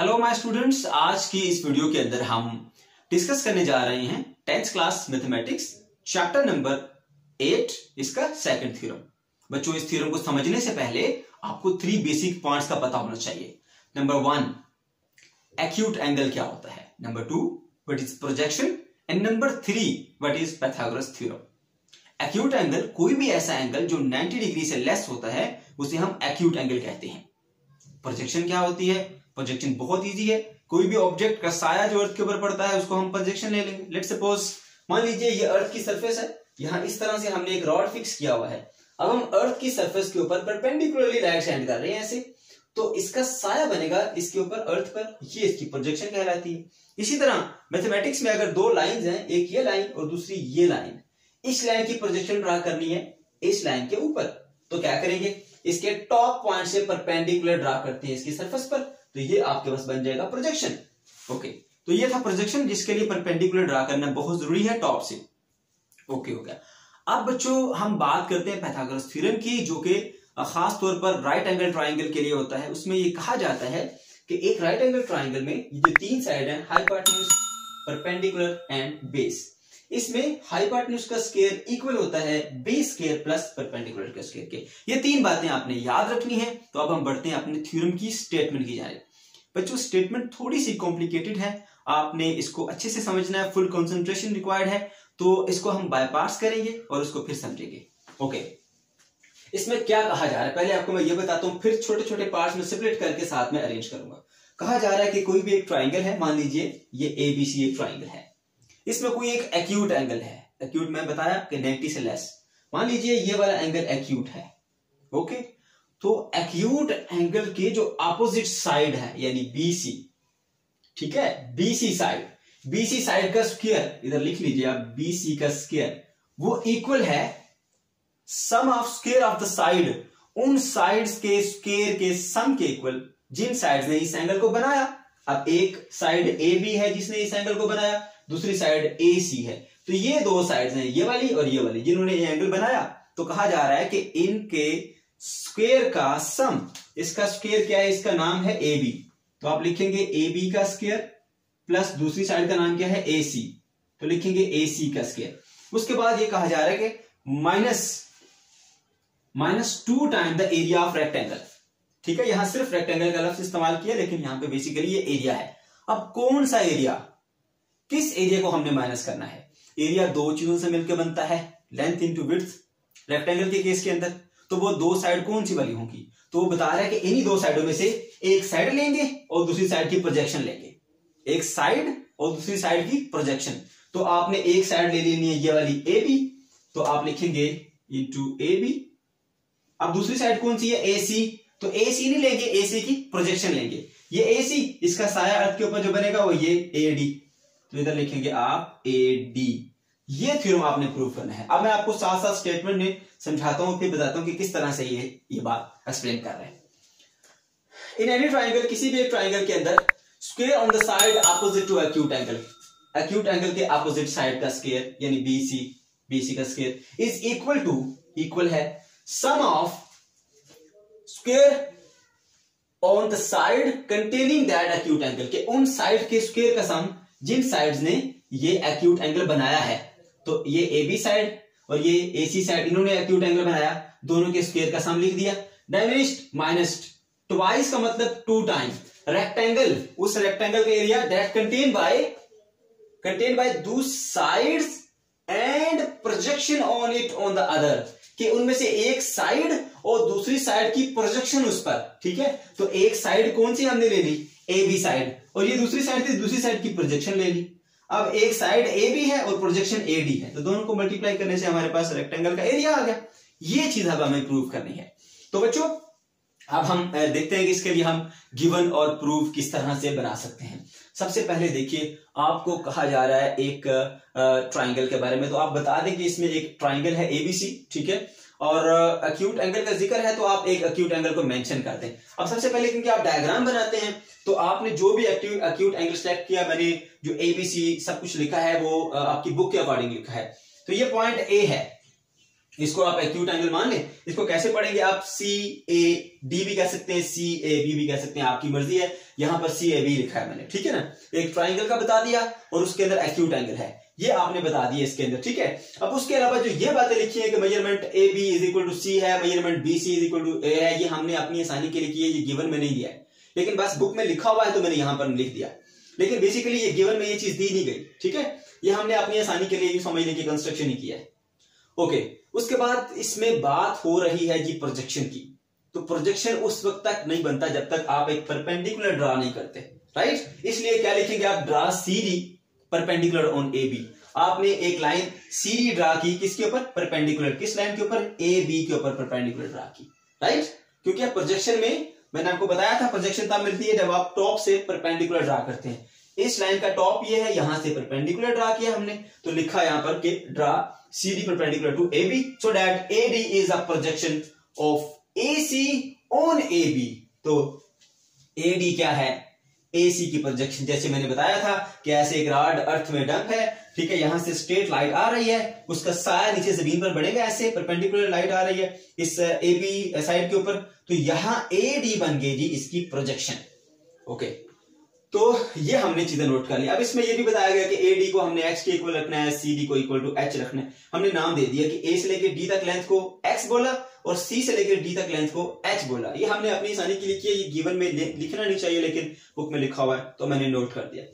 Hello my students, आज की इस वीडियो के अंदर हम डिस्कस करने जा रहे हैं 10th class mathematics chapter number 8, इसका सेकंड थ्योरम। बच्चों, इस थ्योरम को समझने से पहले आपको 3 बेसिक पॉइंट्स का पता होना चाहिए। नंबर 1, एक्यूट एंगल क्या होता है। Number 2, what is projection. And number 3, what is Pythagoras theorem. Acute angle कोई भी ऐसा एंगल जो 90 डिग्री से लेस होता है उसे हम एक्यूट एंगल कहते हैं। प्रोजेक्शन क्या होती है? प्रोजेक्शन बहुत इजी है। कोई भी ऑब्जेक्ट का साया जो अर्थ के ऊपर पड़ता है उसको हम प्रोजेक्शन ले लेंगे। लेट्स सपोज, मान लीजिए ये अर्थ की सरफेस है, यहाँ इस तरह से हमने एक रॉड फिक्स किया हुआ है। अब हम अर्थ की सरफेस के ऊपर परपेंडिकुलरली लाइट शेड कर रहे हैं ऐसे, तो इसका साया बनेगा इसके ऊपर अर्थ पर, ये इसकी प्रोजेक्शन कहलाती है। इसी तरह मैथमेटिक्स में अगर 2 लाइन है, एक ये लाइन और दूसरी ये लाइन, इस लाइन की प्रोजेक्शन ड्रा करनी है इस लाइन के ऊपर, तो क्या करेंगे? इसके टॉप पॉइंट से परपेंडिकुलर ड्रा करते हैं इसकी सरफेस पर, तो ये आपके पास बन जाएगा प्रोजेक्शन। ओके, तो ये था प्रोजेक्शन, जिसके लिए परपेंडिकुलर ड्रा करना बहुत जरूरी है टॉप से। ओके, हो गया। अब बच्चों हम बात करते हैं पाइथागोरस थ्योरम की, जो कि खास तौर पर राइट एंगल ट्राइंगल के लिए होता है। उसमें ये कहा जाता है कि एक राइट एंगल ट्राइंगल में जो 3 साइड है, हाइपोटेन्यूज, परपेंडिकुलर एंड बेस, इसमें हाइपोटेन्यूज का स्क्वायर इक्वल होता है बेस स्क्वायर प्लस परपेंडिकुलर के स्क्वायर के। ये 3 बातें आपने याद रखनी है। तो अब हम बढ़ते हैं अपने थ्योरम की स्टेटमेंट की जानिब। बच्चों, स्टेटमेंट थोड़ी सी कॉम्प्लिकेटेड है, आपने इसको अच्छे से समझना है, फुल कंसंट्रेशन रिक्वायर्ड है, तो इसको हम बाईपास करेंगे और उसको फिर समझेंगे। ओके, इसमें क्या कहा जा रहा है पहले आपको मैं ये बताता हूं, फिर छोटे छोटे पार्ट्स में सेपरेट करके साथ में अरेंज करूंगा। कहा जा रहा है कि कोई भी एक ट्राइंगल है, मान लीजिए ये एबीसी एक ट्राइंगल है, इसमें कोई एक एक्यूट एंगल है। एक्यूट मैं बताया कि 90 से लेस, मान लीजिए ये वाला एंगल एक्यूट है। ओके, तो एक्यूट एंगल के जो अपोजिट साइड है, यानी बीसी, ठीक है, बीसी साइड, बीसी साइड का स्क्वायर, इधर लिख लीजिए आप, बीसी का स्क्वायर, वो इक्वल है sum of square of the side, उन साइड्स के स्क्वायर के सम के इक्वल जिन साइड्स ने इस एंगल को बनाया। अब एक साइड ए बी है जिसने इस एंगल को बनाया, दूसरी साइड ए सी है, तो ये 2 साइड्स हैं, ये वाली और ये वाली, जिन्होंने ये एंगल बनाया। तो कहा जा रहा है कि इनके स्क्वायर का सम, इसका स्क्वायर क्या है, इसका नाम है ए बी, तो आप लिखेंगे ए बी का स्क्वायर प्लस दूसरी साइड का नाम क्या है, ए सी, तो लिखेंगे ए सी का स्क्वायर। उसके बाद ये कहा जा रहा है कि minus 2 time the area of rectangle. ठीक है, यहां सिर्फ रेक्टेंगल का लफ्ज इस्तेमाल किया, लेकिन यहां पे बेसिकली ये एरिया है। अब कौन सा एरिया, किस एरिया को हमने माइनस करना है? एरिया 2 चीजों से मिलकर बनता है, लेंथ इनटू विड्थ, रेक्टेंगल के केस के अंदर। तो वो 2 साइड कौन सी वाली होंगी? तो वो बता रहा है कि इन्हीं 2 साइडों में से एक साइड लेंगे और दूसरी साइड की प्रोजेक्शन लेंगे, एक साइड और दूसरी साइड की प्रोजेक्शन। तो आपने एक साइड ले लेनी है ये वाली ए बी, तो आप लिखेंगे इंटू ए बी। अब दूसरी साइड कौन सी है, ए सी, तो ए सी नहीं लेंगे, ए सी की प्रोजेक्शन लेंगे। ये ए सी, इसका साया अर्थ के ऊपर जो बनेगा वो ये ए डी, तो इधर लिखेंगे आप ए डी। ये थ्योरम आपने प्रूव करना है। अब मैं आपको साथ साथ स्टेटमेंट में समझाता हूं, फिर बताता हूं कि किस तरह से ये बात एक्सप्लेन कर रहे हैं। इन एनी ट्राइंगल, किसी भी एक ट्राइंगल के अंदर, square on the side opposite to acute angle, acute angle के अपोजिट साइड का स्क्वायर यानी बीसी, बीसी का square is equal to, equal है sum of square on the side containing that acute angle, के उन side के square का सम जिन sides ने ये एक्यूट एंगल बनाया है। तो ये ए बी साइड और ये ए सी साइड, इन्होंने एक्यूट एंगल बनाया, दोनों के स्क्वायर का सम लिख दिया। डायमिनिश्ड माइनस ट्वाइस का मतलब 2 टाइम, रेक्टेंगल, उस रेक्टेंगल का एरिया दैट कंटेन बाय दो sides and projection on it on the other, कि उनमें से एक साइड और दूसरी साइड की प्रोजेक्शन उस पर। ठीक है, तो एक साइड कौन सी हमने ले ली, ए बी साइड, और ये दूसरी साइड थी, दूसरी साइड की प्रोजेक्शन ले ली। अब एक साइड ए बी है और प्रोजेक्शन ए डी है, तो दोनों को मल्टीप्लाई करने से हमारे पास रेक्टेंगल का एरिया आ गया। ये चीज अब हमें प्रूव करनी है। तो बच्चों, अब हम देखते हैं कि इसके लिए हम गिवन और प्रूफ किस तरह से बना सकते हैं। सबसे पहले देखिए, आपको कहा जा रहा है एक ट्राइंगल के बारे में, तो आप बता दें कि इसमें एक ट्राइंगल है एबीसी, ठीक है, और एक्यूट एंगल का जिक्र है, तो आप एक एक्यूट एंगल को मेंशन करते हैं। अब सबसे पहले क्योंकि आप डायग्राम बनाते हैं, तो आपने जो भी एक्यूट एंगल सेलेक्ट किया, मैंने जो एबीसी सब कुछ लिखा है वो आपकी बुक के अकॉर्डिंग लिखा है। तो ये पॉइंट ए है, इसको आप एक्यूट एंगल मान लें। इसको कैसे पढ़ेंगे आप, सी ए डी भी कह सकते हैं, सी ए बी भी कह सकते हैं, आपकी मर्जी है। यहां पर सी ए बी लिखा है मैंने, ठीक है ना। एक ट्राइंगल का बता दिया और उसके अंदर एक्यूट एंगल है, ये आपने बता दिया इसके अंदर, ठीक है। अब उसके अलावा जो ये बातें लिखी है कि measurement A B is equal to C है, measurement B C is equal to A है, ये हमने अपनी आसानी के लिए की है, ये गिवन में नहीं दिया है, लेकिन बस बुक में लिखा हुआ है तो मैंने यहां पर लिख दिया। लेकिन बेसिकली ये गिवन में ये चीज दी नहीं गई, ठीक है। ये हमने अपनी आसानी के लिए समझने की कंस्ट्रक्शन ही किया है। ओके, उसके बाद इसमें बात हो रही है जी प्रोजेक्शन की। तो प्रोजेक्शन उस वक्त तक नहीं बनता जब तक आप एक परपेंडिकुलर ड्रा नहीं करते, राइट। इसलिए क्या लिखेंगे आप, draw CD perpendicular on A B. आपने एक लाइन सीडी ड्रा की, किसके ऊपर, परपेंडिकुलर। किस लाइन के ऊपर, ए बी के ऊपर परपेंडिकुलर ड्रा की, राइट। क्योंकि आप प्रोजेक्शन में, मैंने आपको बताया था, प्रोजेक्शन तब मिलती है जब आप टॉप से परपेंडिकुलर ड्रा करते हैं। इस लाइन का टॉप ये है, यहां से परपेंडिकुलर ड्रा किया हमने, तो लिखा यहां पर कि draw CD perpendicular to A B so that A D is a projection of A C on A B. तो ए डी क्या है, AC की प्रोजेक्शन। जैसे मैंने बताया था कि ऐसे एक रॉड अर्थ में डंप है, ठीक है, यहां से स्ट्रेट लाइट आ रही है, उसका साया नीचे जमीन पर पड़ेगा, ऐसे परपेंडिकुलर लाइट आ रही है इस AB साइड के ऊपर, तो यहां AD बन गई जी इसकी प्रोजेक्शन। ओके, तो ये हमने चीजें नोट कर ली। अब इसमें यह भी बताया गया कि AD को हमने x के इक्वल रखना है, CD को इक्वल टू h रखना है। हमने नाम दे दिया कि A से लेकर D तक लेंथ को x बोला और C से लेकर D तक लेंथ को h बोला। ये हमने अपनी आसानी के लिए किया, ये गिवन में लिखना नहीं चाहिए लेकिन बुक में लिखा हुआ है तो मैंने नोट कर दिया।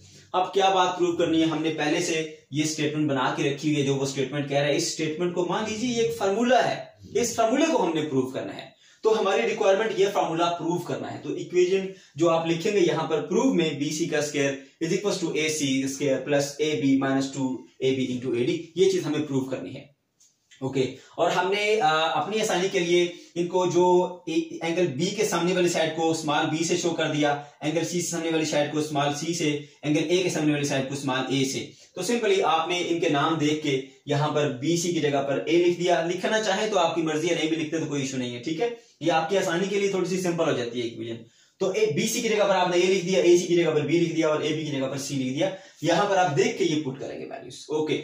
अब क्या बात प्रूव करनी है, हमने पहले से ये स्टेटमेंट बना के रखी हुई है, जो वो स्टेटमेंट कह रहा है इस स्टेटमेंट को मान लीजिए ये एक फार्मूला है, इस फार्मूले को हमने प्रूव करना है। तो हमारी रिक्वायरमेंट ये फार्मूला प्रूव करना है। तो इक्वेशन जो आप लिखेंगे यहां पर प्रूव में, बीसी का square is equal to A C square plus A B minus two A B into A D, ये चीज हमें प्रूव करनी है। ओके, और हमने अपनी आसानी के लिए इनको जो एंगल बी के सामने वाली साइड को स्मॉल बी से शो कर दिया, एंगल सी से सामने वाली साइड को स्मॉल सी से, एंगल ए के सामने वाली साइड को स्मॉल ए से। तो सिंपली आपने इनके नाम देख के यहां पर बी सी की जगह पर ए लिख दिया। लिखना चाहे तो आपकी मर्जी है, नहीं भी लिखते तो कोई इशू नहीं है, ठीक है। ये आपकी आसानी के लिए थोड़ी सी सिंपल हो जाती है इक्वेशन। तो ए बी सी की जगह पर आपने ए लिख दिया, ए सी की जगह पर बी लिख दिया और ए बी की जगह पर सी लिख दिया। यहां पर आप देख के ये पुट करेंगे वैल्यूज। ओके,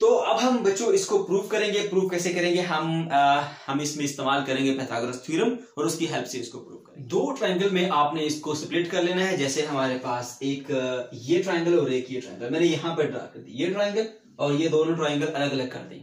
तो अब हम बच्चों इसको प्रूव करेंगे। प्रूव कैसे करेंगे, हम इसमें इस्तेमाल करेंगे पाइथागोरस थ्योरम और उसकी हेल्प से इसको प्रूव करेंगे। दो ट्रायंगल में आपने इसको स्प्लिट कर लेना है। जैसे हमारे पास एक ये ट्रायंगल और एक ये ट्रायंगल, मैंने यहां पर ड्रा कर दी ये ट्रायंगल, और ये दोनों ट्रायंगल अलग अलग कर दें।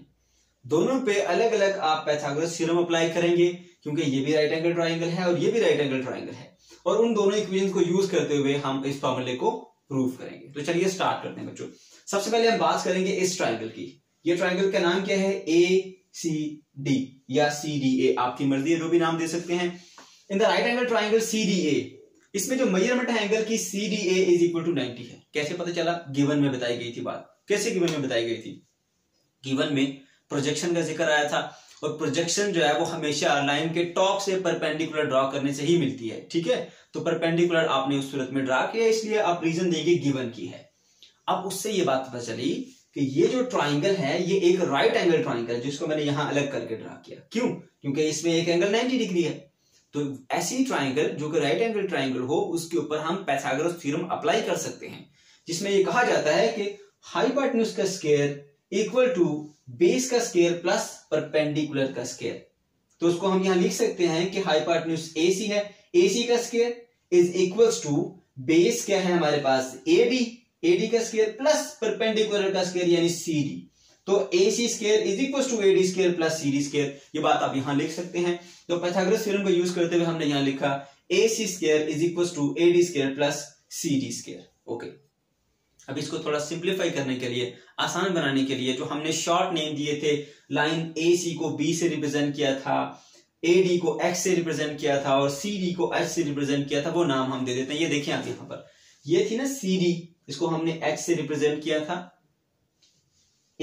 दोनों पे अलग अलग आप पाइथागोरस थ्योरम अप्लाई करेंगे, क्योंकि ये भी राइट एंगल ट्रायंगल है और ये भी राइट एंगल ट्रायंगल है, और उन दोनों इक्वेशन को यूज करते हुए हम इस फॉर्मूले को प्रूव करेंगे। तो चलिए स्टार्ट करते हैं बच्चों। सबसे पहले हम बात करेंगे इस ट्रायंगल की। ये ट्रायंगल का नाम क्या है, ए सी डी या सी डी ए, आपकी मर्जी है, जो भी नाम दे सकते हैं। In the right angle triangle C D A, इसमें जो मेजरमेंट है एंगल की C D A is equal to 90 है। कैसे पता चला, गिवन में बताई गई थी बात। कैसे गिवन में बताई गई थी, गिवन में प्रोजेक्शन का जिक्र आया था, और प्रोजेक्शन जो है वो हमेशा लाइन के टॉप से परपेंडिकुलर ड्रॉ करने से ही मिलती है, ठीक है। तो परपेंडिकुलर आपने उस सूरत में ड्रा किया, इसलिए आप रीजन देंगे गिवन की है। अब उससे ये बात पता चली कि ये जो ट्राइंगल है ये एक राइट एंगल ट्राइंगल है, जिसको मैंने यहां अलग करके ड्रा किया। क्यों, क्योंकि इसमें एक एंगल 90 डिग्री है। तो ऐसी ट्राइंगल जो कि राइट एंगल ट्राइंगल हो, उसके ऊपर हम पाइथागोरस थ्योरम अप्लाई कर सकते हैं, जिसमें ये कहा जाता है कि हाइपोटेन्यूज का स्क्वायर इक्वल टू बेस का स्क्वायर प्लस परपेंडिकुलर का स्क्वायर। तो उसको हम यहां लिख सकते हैं कि हाइपोटेन्यूज AC है, AC का square is equal to base क्या है हमारे पास AD, AD का स्क्वायर प्लस परपेंडिकुलर का स्क्वायर यानी CD। तो AC square is equal to AD square plus CD square, ये बात आप यहां लिख सकते हैं। तो पाइथागोरस थ्योरम को यूज करते हुए हमने यहां लिखा AC square is equal to AD square plus CD square. Okay, अब इसको थोड़ा सिंप्लीफाई करने के लिए, आसान बनाने के लिए, जो हमने शॉर्ट नेम दिए थे, लाइन AC को B से रिप्रेजेंट किया था, AD को X से रिप्रेजेंट किया था और CD को H से रिप्रेजेंट किया था, वो नाम हम दे देते हैं। ये देखिए आप यहां पर, ये थी ना CD, इसको हमने H से रिप्रेजेंट किया था,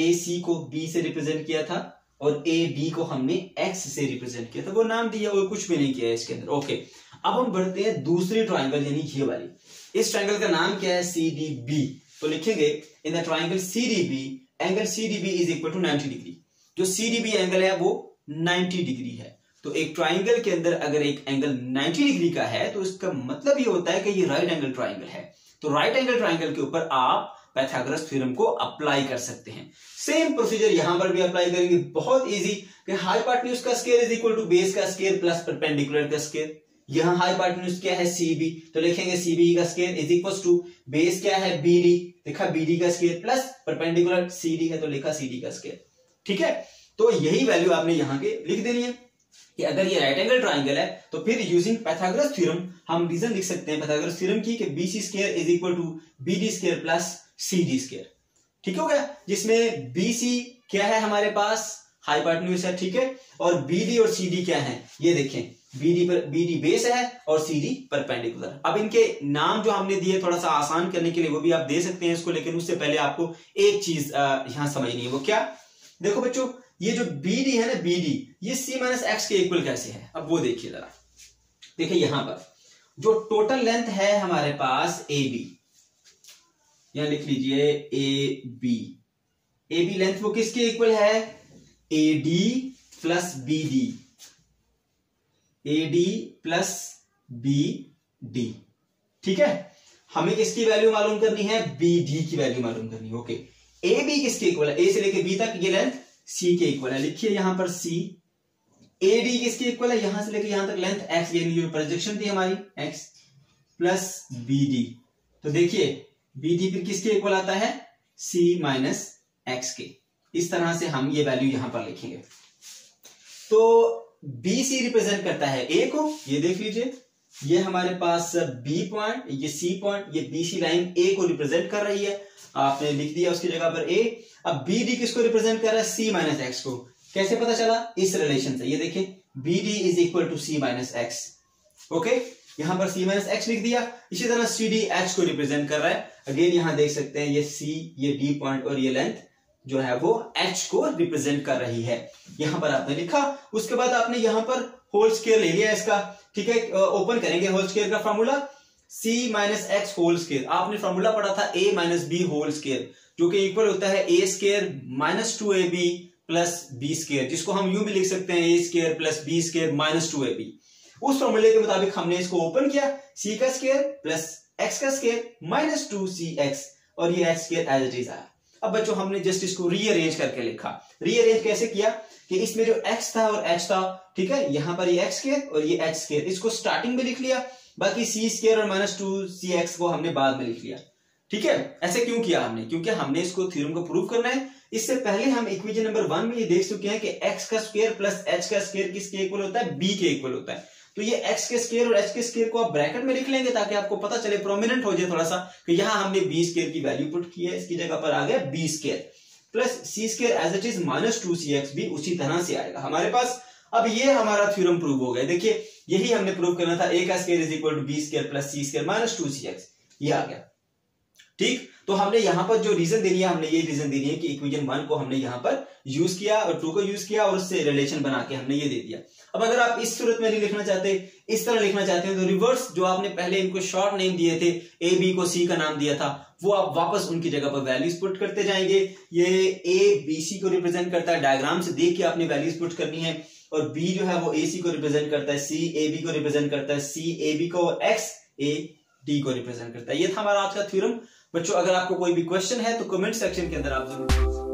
AC को B से रिप्रेजेंट किया था और AD को हमने X से रिप्रेजेंट किया था, वो नाम दिया और कुछ भी नहीं किया है इसके अंदर। ओके, अब हम बढ़ते हैं दूसरे ट्राइंगल यानी ये वाली। इस ट्राइंगल का नाम क्या है, CDB। तो लिखेंगे in the triangle CDB angle CDB is equal to 90 degree. जो CDB एंगल है वो 90 डिग्री है। तो एक ट्राइंगल के अंदर अगर एक एंगल 90 डिग्री का है तो इसका मतलब ये होता है कि ये राइट एंगल ट्राइंगल है। तो राइट एंगल ट्राइंगल के ऊपर आप पाइथागोरस थ्योरम को अप्लाई कर सकते हैं। सेम प्रोसीजर यहां पर भी अप्लाई करेंगे, बहुत इजी कि हाइपोटेन्यूज का square is equal to base का स्केयर प्लस परपेंडिकुलर का स्केयर। यहां हाइपोटेन्यूज क्या है सीबी, तो लिखेंगे सीबी का square is equal to base क्या है बीडी, लिखा बीडी का स्केयर प्लस परपेंडिकुलर सीडी है तो लिखा सीडी का स्केयर। ठीक है, तो यही वैल्यू आपने यहां के लिख देनी है कि अगर ये राइट एंगल ट्राइंगल है तो फिर यूजिंग पाइथागोरस थ्योरम हम रीजन लिख सकते हैं पाइथागोरस थ्योरम की कि BC square is equal to BD square plus CD square. ठीक हो गया, जिसमें बीसी क्या है हमारे पास हाइपोटेन्यूज है, ठीक है, और बीडी और सीडी क्या है ये देखें, बीडी पर बीडी बेस है और सीडी परपेंडिकुलर। अब इनके नाम जो हमने दिए थोड़ा सा आसान करने के लिए वो भी आप दे सकते हैं इसको, लेकिन उससे पहले आपको एक चीज यहां समझनी है। वो क्या, देखो बच्चों ये जो BD है ना BD ये C माइनस एक्स के इक्वल कैसे है। अब वो देखिए जरा, देखिए यहां पर जो टोटल लेंथ है हमारे पास AB, यहां लिख लीजिए AB, AB लेंथ वो किसके इक्वल है AD plus BD, AD plus BD। ठीक है, हमें किसकी वैल्यू मालूम करनी है, BD की वैल्यू मालूम करनी है। ओके, AB किसके इक्वल है, A से लेके B तक ये लेंथ C के इक्वल है, लिखिए यहां पर C। AD किसके इक्वल है, यहां से लेकर यहां तक लेंथ x, यानी जो प्रोजेक्शन थी हमारी x प्लस BD, तो देखिए BD फिर किसके इक्वल आता है C माइनस एक्स के। इस तरह से हम ये वैल्यू यहां पर लिखेंगे। तो BC रिप्रेजेंट करता है A को, ये देख लीजिए ये हमारे पास B पॉइंट, ये C पॉइंट, ये BC लाइन A को रिप्रेजेंट कर रही है, आपने लिख दिया उसकी जगह पर A। अब BD किसको रिप्रेजेंट कर रहा है, C माइनस एक्स को। कैसे पता चला, इस रिलेशन से, ये देखें BD is equal to C minus x. Okay, यहां पर C माइनस एक्स लिख दिया। इसी तरह CDH को रिप्रेजेंट कर रहा है, अगेन यहां देख सकते हैं ये C, ये D पॉइंट और ये लेंथ जो है वो H को रिप्रेजेंट कर रही है। यहां पर आपने लिखा, उसके बाद आपने यहां पर होल स्केयर ले लिया इसका। ठीक है, ओपन करेंगे होल स्केयर का formula, C minus x whole square. आपने फार्मूला पढ़ा था A minus B whole square, जो कि इक्वल होता है A square minus 2ab plus B square, जिसको हम यूं भी लिख सकते हैं A square plus B square minus 2ab। उस फॉर्मूले के मुताबिक हमने इसको ओपन किया, सी का स्केयर प्लस एक्स का स्केयर माइनस 2cx और ये x square as it is आया। अब बच्चों हमने जस्ट इसको रीअरेंज करके लिखा। रीअरेंज कैसे किया कि इसमें जो एक्स था और एच था, ठीक है, यहां पर ये एक्स स्केयर और ये एच स्केयर, इसको स्टार्टिंग में लिख लिया, बाकी सी स्केयर और माइनस 2cx को हमने बाद में लिख लिया। ठीक है, ऐसे क्यों किया हमने, क्योंकि हमने इसको थ्योरम को प्रूव करना है। इससे पहले हम इक्वेशन नंबर 1 में ये देख चुके हैं कि x का स्क्वायर प्लस h का स्क्वायर किसके इक्वल होता है, b के इक्वल होता है। तो ये x के स्क्वायर और h के स्क्वायर को आप ब्रैकेट में लिख लेंगे ताकि आपको पता चले, प्रोमिनेंट हो जाए थोड़ा सा कि यहां हमने b स्क्वायर की वैल्यू पुट की है, इसकी जगह पर आ गया b square plus c square as it is minus 2cx भी उसी तरह से आएगा हमारे पास। अब ये हमारा थ्योरम प्रूव हो गया। देखिए यही हमने प्रूव करना था, a का square is equal to b square plus c square minus 2cx, ये आ गया। ठीक, तो हमने यहां पर जो रीजन देनी है, हमने ये रीजन देनी है कि इक्वेशन 1 को हमने यहां पर यूज किया और 2 को यूज किया और उससे रिलेशन बना के हमने ये दे दिया। अब अगर आप इस सूरत में नहीं लिखना चाहते, इस तरह लिखना चाहते हैं, तो रिवर्स जो आपने पहले इनको शॉर्ट नेम दिए थे, ए बी को सी का नाम दिया था, वो आप वापस उनकी जगह पर वैल्यूज पुट करते जाएंगे। ये ए बी सी को रिप्रेजेंट करता है, डायग्राम से देख के आपने वैल्यूज पुट करनी है, और बी जो है वो ए सी को रिप्रेजेंट करता है, सी ए बी को रिप्रेजेंट करता है, सी ए बी को, एक्स ए डी को रिप्रेजेंट करता है। ये था हमारा आज का थ्योरम। बच्चों अगर आपको कोई भी क्वेश्चन है तो कमेंट सेक्शन के अंदर आप जरूर